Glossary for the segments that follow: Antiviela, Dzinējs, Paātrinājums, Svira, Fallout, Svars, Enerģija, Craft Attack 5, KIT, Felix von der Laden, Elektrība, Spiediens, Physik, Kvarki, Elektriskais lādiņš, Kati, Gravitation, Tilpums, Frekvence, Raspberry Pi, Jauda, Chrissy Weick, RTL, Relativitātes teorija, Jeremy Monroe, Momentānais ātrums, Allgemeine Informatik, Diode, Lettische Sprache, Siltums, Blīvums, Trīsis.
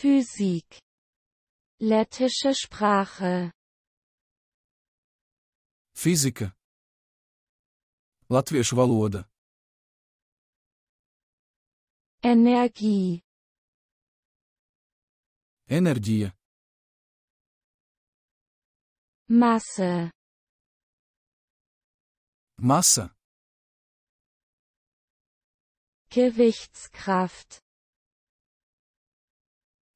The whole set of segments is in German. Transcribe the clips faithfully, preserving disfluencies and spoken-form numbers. Physik. Lettische Sprache. Fizika. Latviešu valoda. Energie. Enerģija. Masse. Masa. Gewichtskraft.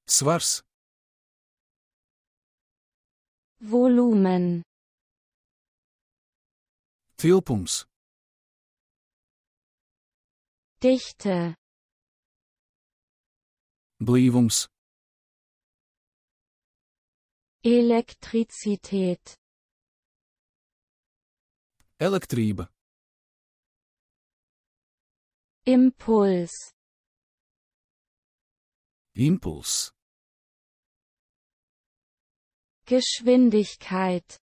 Svars. Volumen. Tilpums. Dichte. Blīvums. Elektrizität. Elektrība. Impulss. Impulss. Geschwindigkeit.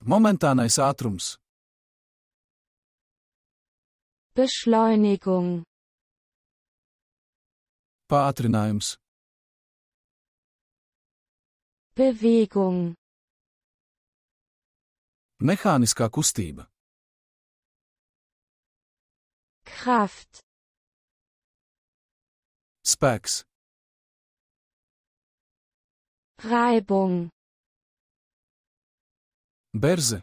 Momentānais ātrums. Beschleunigung. Paātrinājums. Bewegung. Mehāniskā kustība. Kraft. Spēks. Reibung. Berze.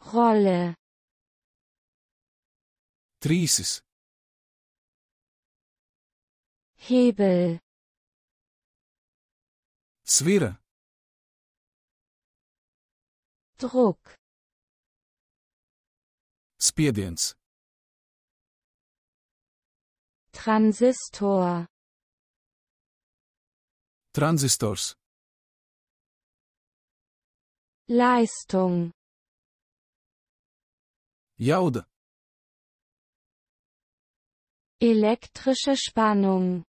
Rolle. Trīsis. Hebel. Svira. Druck. Spiediens. Tranzistor. Tranzistors. Leistung. Jauda. Elektrische Spannung.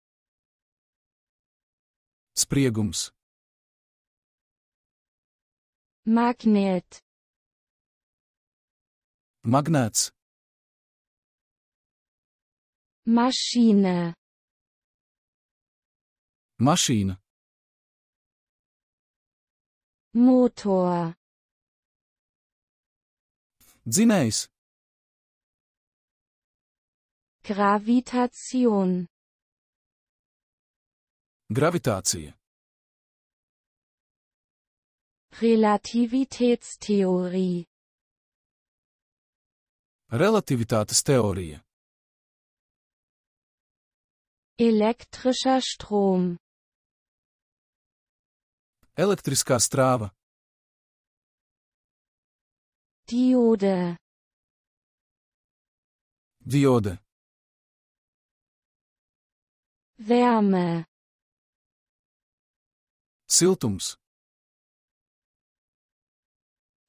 Spriegums. Magnēt. Magnēts. Mašīna. Mašīna. Motor. Dzinējs. Gravitation. Gravitācija. Relativitätes teorija. Relativitātes teorija. Elektrischer Strom. Elektriskā strāva. Diode. Diode. Wärme. Siltums.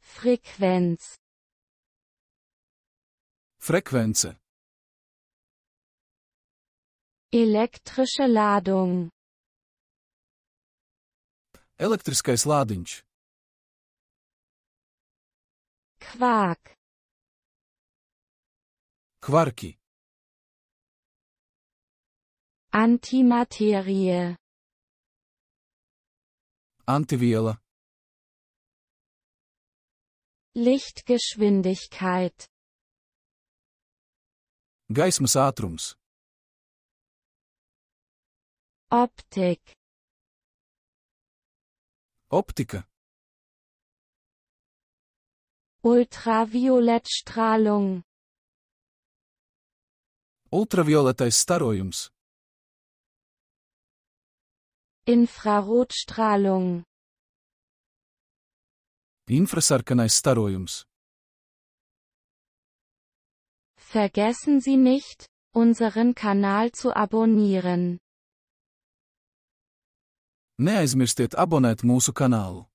Frekvenz. Frekvence. Elektrische Ladung. Elektriskais lādiņš. Kvark. Kvarki. Antimaterie. Antiviela. Lichtgeschwindigkeit. Gaismas ātrums. Optik. Optika. Ultraviolettstrahlung. Ultravioletais starojums. Infrarotstrahlung. Infrasarkanais starojums. Vergessen Sie nicht, unseren Kanal zu abonnieren. Neaizmirstiet abonēt mūsu kanālu.